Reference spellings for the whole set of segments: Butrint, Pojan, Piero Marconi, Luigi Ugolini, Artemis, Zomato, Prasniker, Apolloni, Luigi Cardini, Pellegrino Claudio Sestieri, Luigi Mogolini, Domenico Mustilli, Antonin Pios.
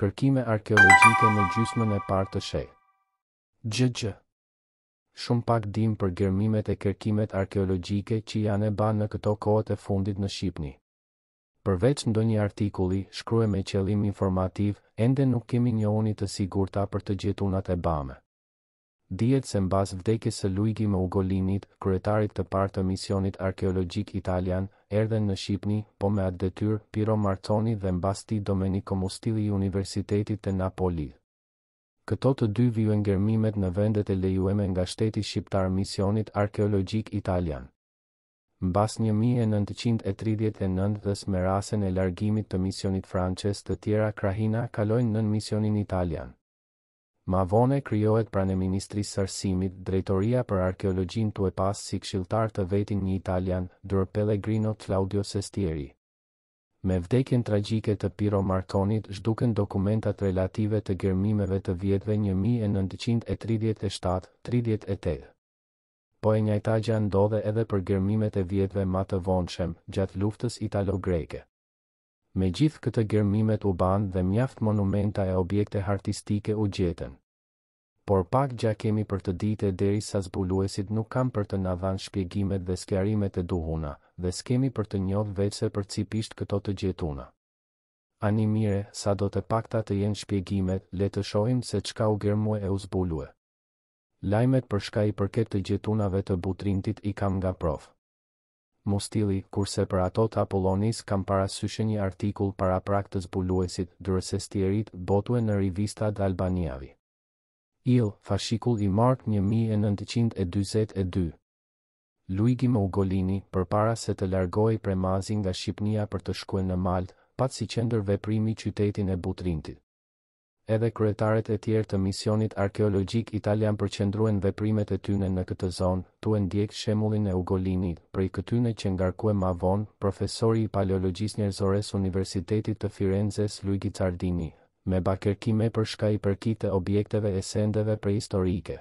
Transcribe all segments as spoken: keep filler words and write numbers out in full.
Kërkime arkeologjike në gjysmën e parë të sheh. Gjë. Shumë pak dim për gërmimet e kërkimet arkeologjike që janë e banë në këto kohët e fundit në Shqipni. Përveç ndonjë artikuli, shkruaj me qëllim informativ, ende nuk kemi një uni të sigurta për të gjetunat e bame. Dihet se mbas vdekjes së Luigi Mogolinit, kryetarit të parë të misionit arkeologjik italian, erdhen në Shqipni, po me atë detyrë Piero Marconi dhe mbas tij Domenico Mustilli i Universitetit të Napolit. Këto të dy vijën ngërmimet në vendet e lejueme nga shteti shqiptar misionit arkeologjik italian. Mbas një mijë e nëntëqind e tridhjetë e nëntës me rasen e largimit të misionit francez të tjera krahina kalojnë nën misionin italian. Ma vonë krijohet pranë Ministrisë së Arsimit Drejtoria për Arkeologjinë tuepas si këshilltar të vetin një italian, Dr. Pellegrino Claudio Sestieri. Me vdekjen tragjike të Piero Marconit zhduken dokumentat relative të gërmimeve të vjetëve një mijë e nëntëqind e tridhjetë e shtatë tridhjetë e tetë. Po e njëjta gjë ndodhe edhe për gërmimet e vjetëve më të vonshëm gjatë luftës italo-greke. Megjithë këtë gërmimet u banë dhe mjaft monumenta e objekte artistike u gjetën. Por pak gja kemi për të ditë derisa zbuluesit nuk kanë për të na dhënë shpjegimet dhe sqarimet e duhura, dhe skemi për të njohur veçse përcipisht këto të gjetuna. Ani mire, sa do të pakta të jenë shpjegimet, le të shohim se çka u gërmue e u zbulue. Lajmet për çka i përket të gjetunave të Butrintit i kam nga prof. Mustilli, kurse për ato të Apollonis kam parasyshë një artikull para prak të zbuluesit, Sestierit, botue në rivista d'Albaniavi. Il, fashikull i mart një mijë e nëntëqind e dyzet e dy. Luigi Mogolini, përpara se të largohej premazin nga Shqipnia për të shkuar në Maltë, pat si qendër veprimi qytetin e Butrintit. Edhe kryetaret e tjerë të misionit arkeologjik italian përqendruan veprimet e tyre në këtë zonë, tu e ndjek shembullin e Ugolinit, prej këtyre që ngarkua më vonë profesori i paleologjisë njerëzore së Universitetit të Firenzes Luigi Cardini. Me bakërkime për shka i përkite objekteve e sendeve prehistorike.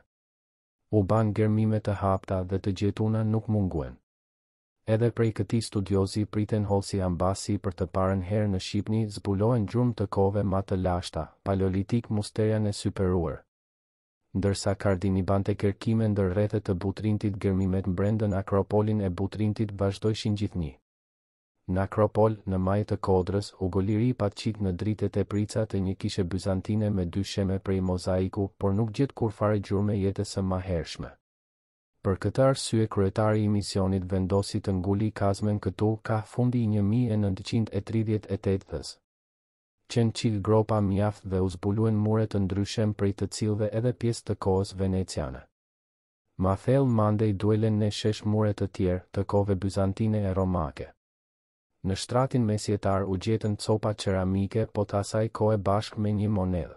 U ban gërmime të hapta dhe të gjetuna nuk munguen. Edhe prej këti studiozi priten holsi ambasi për të parën herë në Shqipni zbulohen gjurmë të kove ma të lashta, paleolitik musterian e superuar. Ndërsa Cardini bante kërkime ndër rrethet të Butrintit gërmimet brendën Akropolin e Butrintit vazhdojshin gjithnjë. Në Akropol, në majë të Kodrës, Ugolini pat qik në dritet e prica të një kishe byzantine me dy sheme prej mozaiku, por nuk gjet kur fare gjurme jetës së mahershme. Për këtë arsye kryetari i misionit vendosi të nguli kazmen këtu ka fundi i një mijë e nëntëqind e tridhjetë e tetës. Qenë qik gropa mjaft dhe u zbuluen mure të ndryshem prej të cilëve edhe pjesë të kohës veneciane. Ma thellë mandej duelen në shesh mure të tjerë të kove byzantine e romake. Në shtratin mesjetar u gjetën copa ceramike po të asaj kohë bashkë me një monedhë.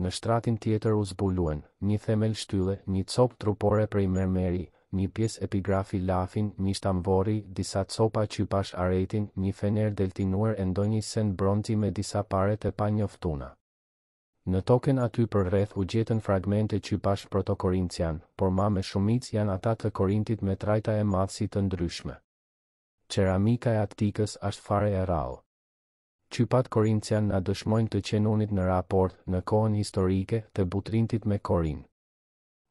Në shtratin tjetër u zbuluen, një themel shtylle, një copë trupore prej mermeri, një pjesë epigrafi lafin, një shtamvori, disa copa qypash aretin, një fener deltinuar e ndonjë send bronzi me disa paret e pa njoftuna. Në token aty për rreth u gjetën fragmente qypash protokorincian, por ma me shumic janë ata të Korintit me trajta e madhsi të ndryshme. Ceramika e Attikës është fare e rrallë. Qypat Korincian na dëshmojnë të qenonit në raport në kohën historike të Butrintit me Korin.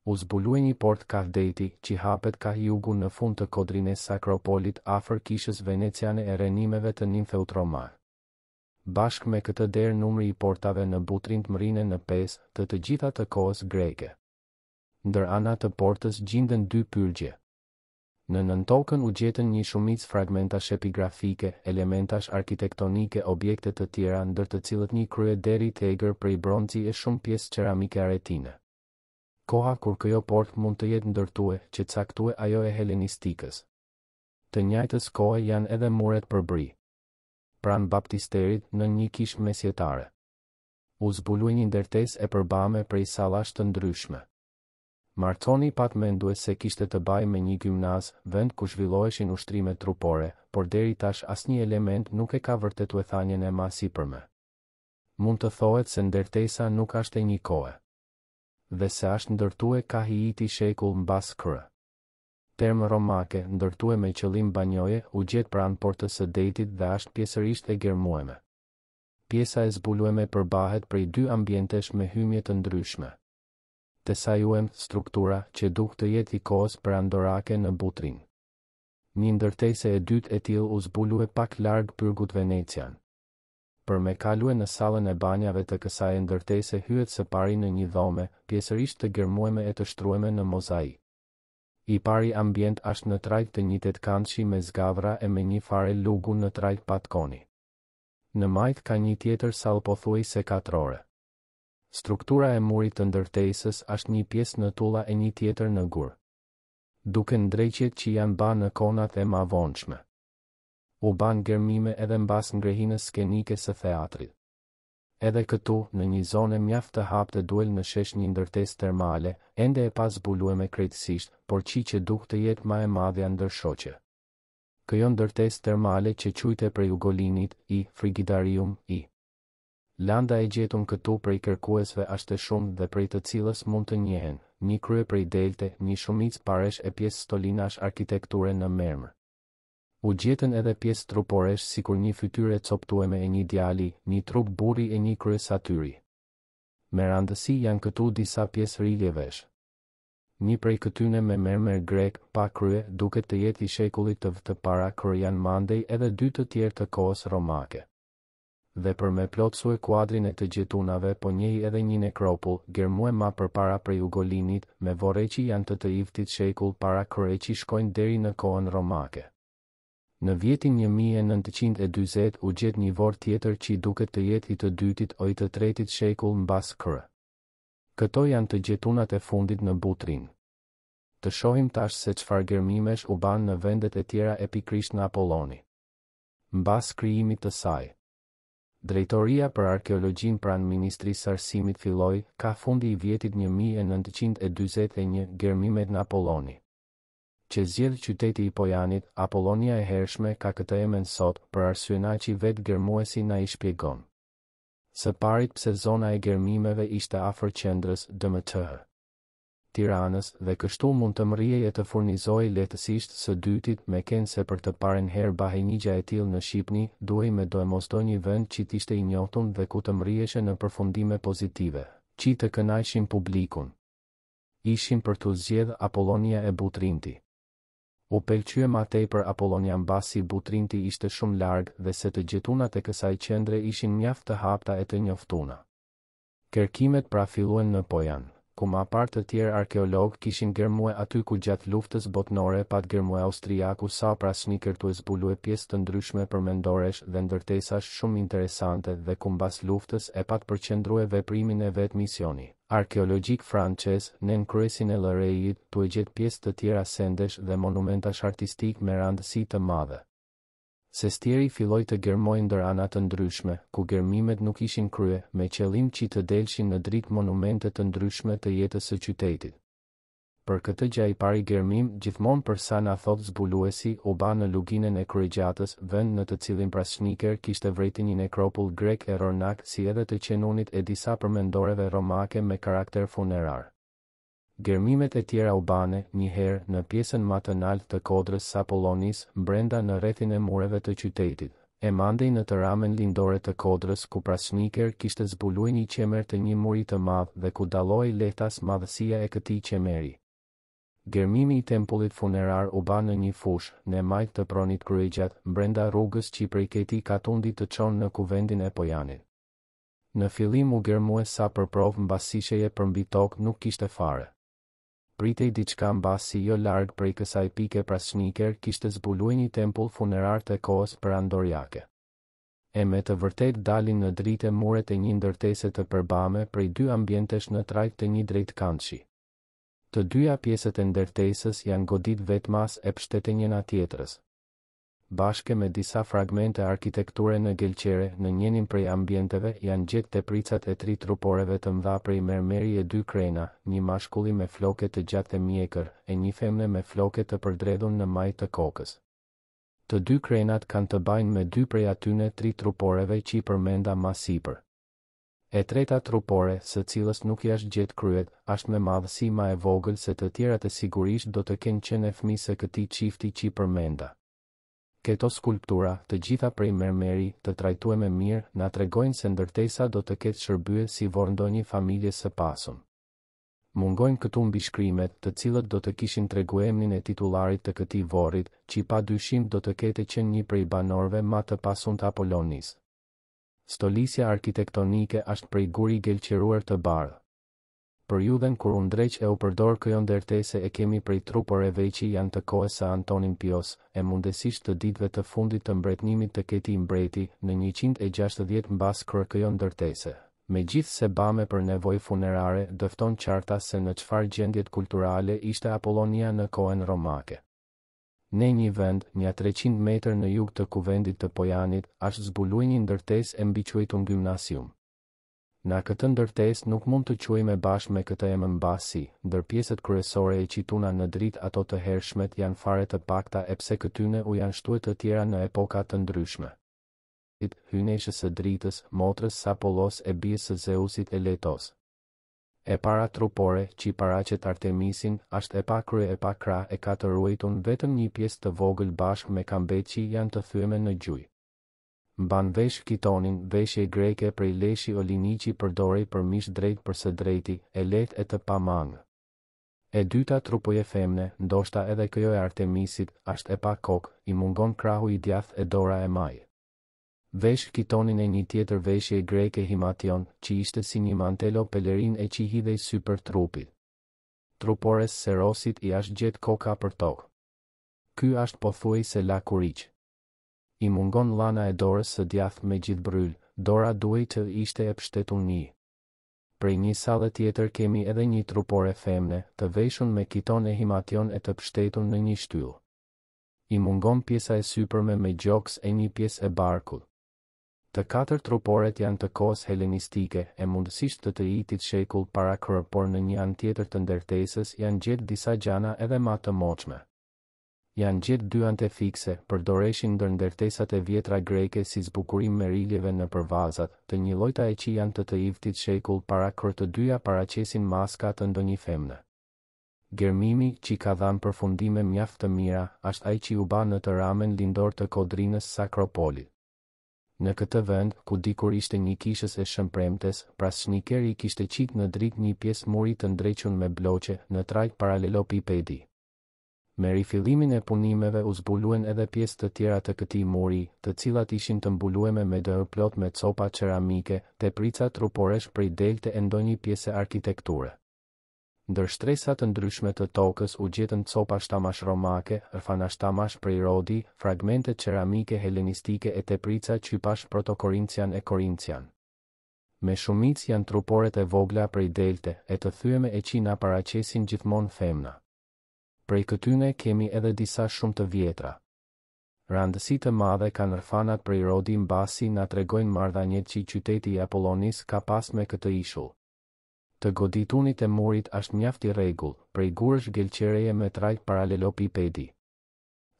U zbuluaj një port kafdeti që hapet ka jugu në fund të kodrines Akropolit afër kishës veneciane e renimeve të nimfeut romar. Bashk me këtë der numri i portave në Butrint mrine në pesë të të gjitha të kohës greke. Ndër anat të portës gjenden dy pyrgje. Në nëntokën u gjetën një shumicë fragmentash epigrafike, elementash arkitektonike, objekte të tjera ndër të cilët një krye deri tegër prej bronzi e shumë pjesë ceramike aretine. Koha kur kjo port mund të jetë ndërtue që caktue ajo e helenistikës. Të njëjtës kohe janë edhe muret për bri. Pran baptisterit në një kishë mesjetare. U zbuluaj një ndërtesë e përbame prej sallash të ndryshme. Marconi pat mendue se kishte të baj me një gjimnaz, vend ku zhvilloheshin ushtrime trupore, por deri tash asnjë element nuk e ka vërtetuar thanjen e masipërme. Mund të thohet se ndërtesa nuk është e një kohe. Dhe se është ndërtue ka hiiti shekull mbas kërë. Termë romake, ndërtue me qëllim banjoje, u gjet pranë portës së detit dhe është pjesërisht e gërmueme. pjesa e zbulueme përbahet prej dy ambientesh me hymje të ndryshme. Të sajuem struktura që duhet të jetë i kohës për andorake në Butrin. Një ndërtese e dytë e tillë u zbulue pak larg Pyrgut Venecian. Për me kalue në sallën e banjave të kësaj ndërtese hyet së pari në një dhome, pjesërisht të gërmueme e të shtrueme në mozaik. I pari ambient ashtë në trajt të njëtet kanshi me zgavra e me një fare lugu në trajt patkoni. Në majt ka një tjetër salpothuj se katrore. Struktura e murit të ndërtesës ashtë një pjesë në tulla e një tjetër në gur. Duken ndreqjet që janë ba në konat e ma vonçme. U ban gërmime edhe mbas ngrehinës skenike së teatrit. Edhe këtu, në një zonë mjaft të haptë duel në shesh një ndërtesë termale, ende e pas zbulueme krejtësisht, por qi që duhet të jetë më e madhja ndër shoqe. Kjo ndërtesë termale që quajte prej Ugolinit, i Frigidarium, i. Landa e gjetun këtu prej kërkuesve ashtë shumë dhe prej të cilës mund të njehen, një krye prej delte, një shumicë paresh e pjesë stolinash arkitekture në mermër. U gjetën edhe pjesë truporesh sikur një fytyre coptueme e një djali, një trup burri e një krye satyri. Me randësi janë këtu disa pjesë riljevesh. Një prej këtyne me mermer grek, pa krye, duket të jetë i shekullit të vëtë para kër janë mandej edhe dy të tjerë të kohës romake. Dhe për me plotësue kuadrin e të gjetunave po njej edhe një nekropull, gërmue ma për para prej Ugolinit, me voreqi janë të të iftit shekull para këreqi shkojnë deri në kohën romake. Në vjetin një mijë e nëntëqind e dyzet u gjet një vor tjetër që duket të jetë i të dytit o i të tretit shekull mbas kërë. Këto janë të gjetunat e fundit në Butrin. Të shohim tash se çfarë gërmimesh u ban në vendet e tjera epikrisht në Apolloni. Mbas krijimit të saj. Drejtoria për arkeologjin pranë Ministrisë Arsimit filloi ka fundi i vjetit një mijë e nëntëqind e dyzet e një gërmimet në Apolloni. Që zgjedh qyteti i Pojanit, Apollonia e hershme ka këtë emën sot, për arsyena që vetë gërmuesi na i shpjegon. Së parit pse zona e gërmimeve ishte afër qendrës, dëmëtëh. Tiranës dhe kështu mund të mrije e të furnizoj letësisht së dytit me kenë se për të paren her bahenigja e tilë në Shqipni, duhej me do e mosdo një vend që t'ishte i njohtun dhe ku të mrijeshe në përfundime pozitive, që të kënaqshin publikun. Ishin për të zgjedh Apollonia e Butrinti. U pëlqyem atej për Apollonia mbasi Butrinti ishte shumë larg dhe se të gjetunat e kësaj qendre ishin mjaft të hapta e të njoftuna. Kërkimet pra filluan në Pojan, ku ma par të tjerë arkeolog kishin gërmue aty ku gjatë luftës botnore pat gërmue austriaku sa prasni kërtu e zbulue pjesë të ndryshme për mendoresh dhe ndërtesash shumë interesante dhe ku mbas luftës e pat përqendrue veprimin e vet misioni. Arkeologjik frances, nën kryesin e lërejit, tu e gjet pjesë të tjera sendesh dhe monumentash artistik me randësi të madhe. Sestieri filloi të gërmojë ndër ana të ndryshme, ku gërmimet nuk ishin krye, me qëllim që të delshin në dritë monumente të ndryshme të jetës së qytetit. Për këtë gjë i pari gërmim, gjithmonë për sa na thot zbuluesi, u ba në luginën e kryqjatës, vend në të cilin Prasniker kishte vrejti një nekropull grek e ronak, si edhe të qenunit e disa përmendoreve romake me karakter funerar. Gërmimet e tjera u bane, njëherë, në pjesën më të lartë të kodrës së Apollonis, brenda në rrethin e mureve të qytetit. E mandej në të ramen lindore të kodrës ku Prasniker kishte zbuluar një qemer të një muri të madh dhe ku dalloi lehtas madhësia e këtij qemeri. Gërmimi i tempullit funerar u ba në një fush, në majt të pronit kryqjat, brenda rrugës që prej këtij katundi të çon në kuvendin e Pojanit. Në fillim u gërmue sa për provë mbasisheje për mbi tokë nuk kishte fare. Pritej diçka mbasi jo larg prej kësaj pike Prasniker kishte zbuluar një tempull funerar të kohës perandoriake. E me të vërtet dalin në dritë muret e një ndërtese të përbame prej dy ambientesh në trajt të një drejtkandshi. Të dyja pjesët e ndërtesës janë godit vetmas e pshtete njëna tjetrës. Bashke me disa fragmente arkitekture në gelqere në njënin prej ambienteve janë gjetë tepricat e tri truporeve të mdha prej mermeri e dy krena, një mashkulli me floke të gjatë e mjekër e një femne me floke të përdredhun në maj të kokës. Të dy krenat kanë të bajnë me dy prej atyne tri truporeve që i përmenda masipër. E treta trupore, së cilës nuk jashtë gjetë kryet, ashtë me madhësi ma e vogël se të tjerat e sigurisht do të kenë qenë e fëmisë këtij çifti që përmenda. Këto skulptura, të gjitha prej mermeri, të trajtueme mirë, na tregojnë se ndërtesa do të ketë shërbye si vorndonjë familje së pasun. Mungojnë këtu mbishkrimet, të cilët do të kishin tregu emnin e titularit të këtij vorrit, që pa dyshim do të ketë qenë një prej banorëve më të pasun të Apollonis. Stolisja arkitektonike është prej guri gjelqiruar të bardhë. Për judhen kur undreq e u përdor këjo ndërtese e kemi prej truporeve që janë të kohës së Antonin Pios, e mundësisht të ditëve të fundit të mbretërimit të këtij mbreti në njëqind e gjashtëdhjetë mbas kërë këjo ndërtese. Megjithse bame për nevojë funerare dëfton qarta se në çfarë gjendje kulturale ishte Apollonia në kohën romake. Në një vend, një treqind metër në jug të kuvendit të Pojanit, është zbuluar një ndërtesë e mbiquajtur gjimnasium. Na këtë ndërtes nuk mund të quajmë bashkë me këtë emër mbasi, ndër pjesët kryesore e qituna në dritë ato të hershmet janë fare të pakta e pse këtyne u janë shtuar të tjera në epoka të ndryshme. It, hyneshës së dritës, motrës së Apollos e bijës së Zeusit Eletos. E para trupore, që paraqet Artemisin, është e pa krye e pa krah e ka të ruajtur vetëm një pjesë të vogël bashkë me kambet që janë të thyeme në gjuj. Mban vesh kitonin, veshje greke prej leshi oliniqi përdorej për mish drejt për së drejti, e let e të pamang. E dyta trupoje femne, ndoshta edhe kjo e Artemisit, ashtë e pa kok, i mungon krahu i djath e dora e maj. Vesh kitonin e një tjetër veshje greke himation, që ishte si një mantelo pelerin e që hidhej sy për trupit. Trupores serosit i ashtë gjet koka për tokë. Ky ashtë pothuaj se la kuriq. I mungon lana e dorës së djathtë me gjithë bryl, dora duhej të ishte e pështetur një. Prej një salle tjetër kemi edhe një trupore femne, të veshur me kiton e himation e të pështetur në një shtyllë. I mungon pjesa e sypërme me gjoks e një pjesë e barkut. Të katër truporet janë të kohës helenistike e mundësisht të të njëjtit shekull para krah, por në një anë tjetër të ndërtesës janë gjetur disa gjana edhe më të moçme. Janë gjithë dy antefikse, përdoreshin ndër ndërtesat e vjetra greke si zbukurim meriljeve në përvazat, të një llojta e që janë të të njëjtit shekull para kur të dyja paraqesin maska të ndonjë femne. Gërmimi që ka dhënë përfundime mjaft të mira, është ai që u bë në të ramen lindor të kodrinës së Akropolit. Në këtë vend, ku dikur ishte një kishës e shëmpremtes, prasnikeri kishte qit në dritë një pjesë muri të ndrequr me bloqe në trajt paralelepipedi. Me rifillimin e punimeve u zbuluen edhe pjesë të tjera të këtij muri, të cilat ishin të mbulueme me dërë plot me copa ceramike, teprica truporesh prej delte e ndonjë pjesë arkitekture. Ndër shtresa të ndryshme të tokës u gjetën copa shtamash romake, rfana shtamash prej Rodi, fragmente ceramike helenistike e teprica qypash protokorincian e korincian. Me shumicë janë truporet e vogla prej delte, e të thyeme e qina paraqesin gjithmonë femna. Prej këtyne kemi edhe disa shumë të vjetra. Randësi të madhe kanë rfanat prej Rodi mbasi na tregojnë marrëdhëniet që qyteti i Apollonis ka pas me këtë ishull. Të goditunit e murit është mjaft i rregull, prej gurësh gjelqereje me trajt paralelepipedi.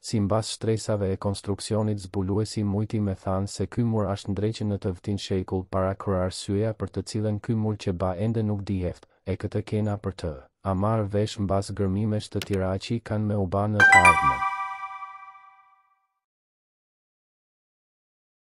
Simbas shtresave e konstruksionit zbuluesi mujti me thanë se ky mur është ndrequr në të vtin shekull para kur arsyeja për të cilën ky mur që ba ende nuk dihet, e këtë kena për të. A marrë vesh mbas gërmimesh të tira që kanë me u ba në të ardhmen.